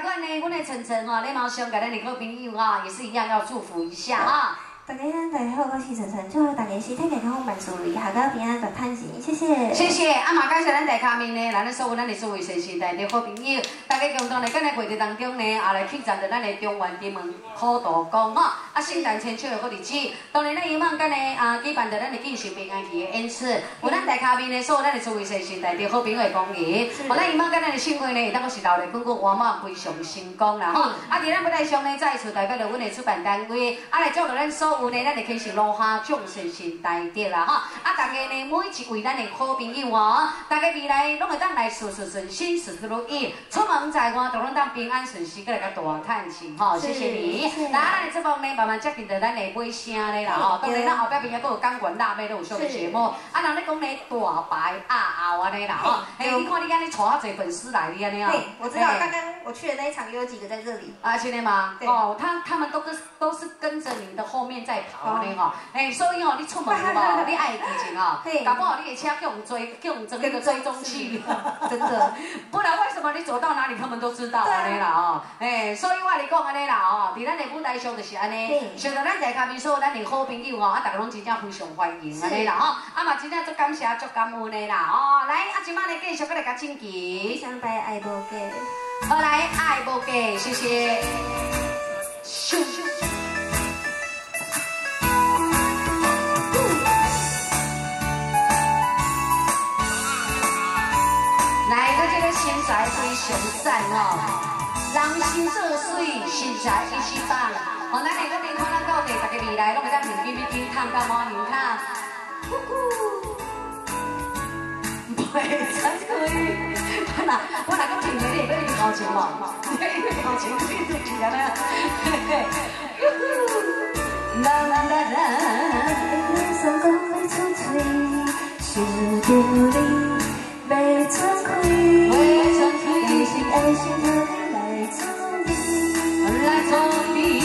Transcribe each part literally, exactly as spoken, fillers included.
赶快呢，我来晨晨哦，你马上给咱两个朋友啊，也是一样要祝福一下啊。大家大家好，我是晨晨，祝大家身体健康，万事如意，下个平安，大赚钱，谢谢。谢谢，啊嘛感谢咱大家面呢，咱咧所有咱的所有先生代的好朋友，大家共同来咱的过程当中呢，也来庆祝着咱的中元节门苦道公哦，啊圣诞千秋的好日子。当然，咱希望咱的啊举办着咱的进行平安期的演出，有咱大家面呢所有咱的所有先生代的好朋友的光临，哦，咱希望咱的盛会呢，当个是闹热滚滚，圆满非常成功啦吼。啊，伫咱舞台上呢，再次代表着阮的主办单位，啊来祝着咱所。 有呢，咱就开始落下众神神大德啦哈！啊，大家呢每一位咱的好朋友哦，大家未来拢会当来事事顺心，事事如意，出门在外都能当平安顺心，个来个大赚钱吼！谢谢你。那咱的节目呢慢慢接近到咱的尾声咧啦吼，当然咱后壁边也都有港元辣妹都有上节目，啊，人咧讲咧大白啊后安尼啦吼，哎，你看你安尼带遐侪粉丝来哩安尼啊？对，我知道，刚刚我去的那一场也有几个在这里。啊，是的吗？哦，他他们都跟都是跟着你的后面。 在跑呢吼，哎，所以哦，你出门哦，你爱提前哦，搞不好你的车叫我们追，叫我们整那个追踪器，真的，不然为什么你走到哪里他们都知道安尼啦哦，哎，所以我来讲安尼啦哦，伫咱的舞台上就是安尼，想到咱在下面所有咱的好朋友哦，啊，大家拢真正非常欢迎安尼啦哦，啊嘛真正足感谢足感恩的啦哦，来啊，今晚来继续搁来甲晋级，上台爱无价，好来爱无价，谢谢。 来，我这个身材非常赞哦，人生做水，身材一时棒。哦，咱下个面看咱到底，大家未来拢会当平平平平，赚到毛银卡。呼呼，袂惭愧。我哪我哪个平平的，你高兴无？你高兴，你自己安尼。嘿嘿，呼呼，啦啦啦啦。人生光辉璀璨，是着你。 袂惭愧，一心爱心和你来作比，来作比。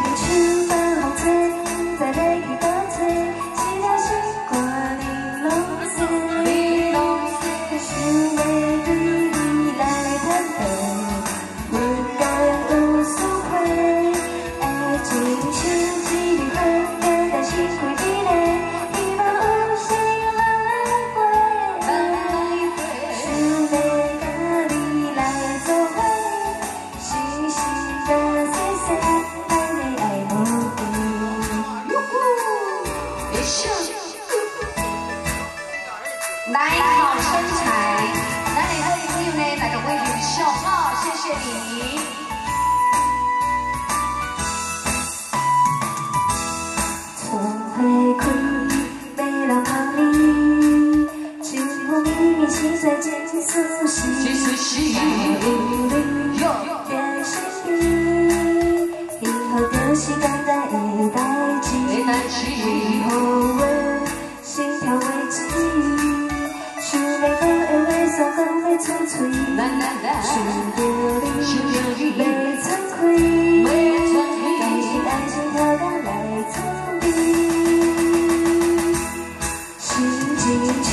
心情全把风吹，再袂去倒退，只要心肝你拢知，你拢知。若想要对你来坦白，不该有误会，爱情像一朵花，简单是开美丽。 来好身材，咱的好朋友呢，大家为你笑哦，谢谢你。从花开，迷人香味，春风绵绵，心碎真舒适。真舒适。有真心意，以后就是简单的代志，以后我心跳为之。 想要讲的话，煞讲袂出嘴，想着你，想着你。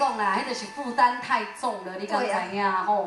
讲啦，迄就是负担太重了，你敢知影吼？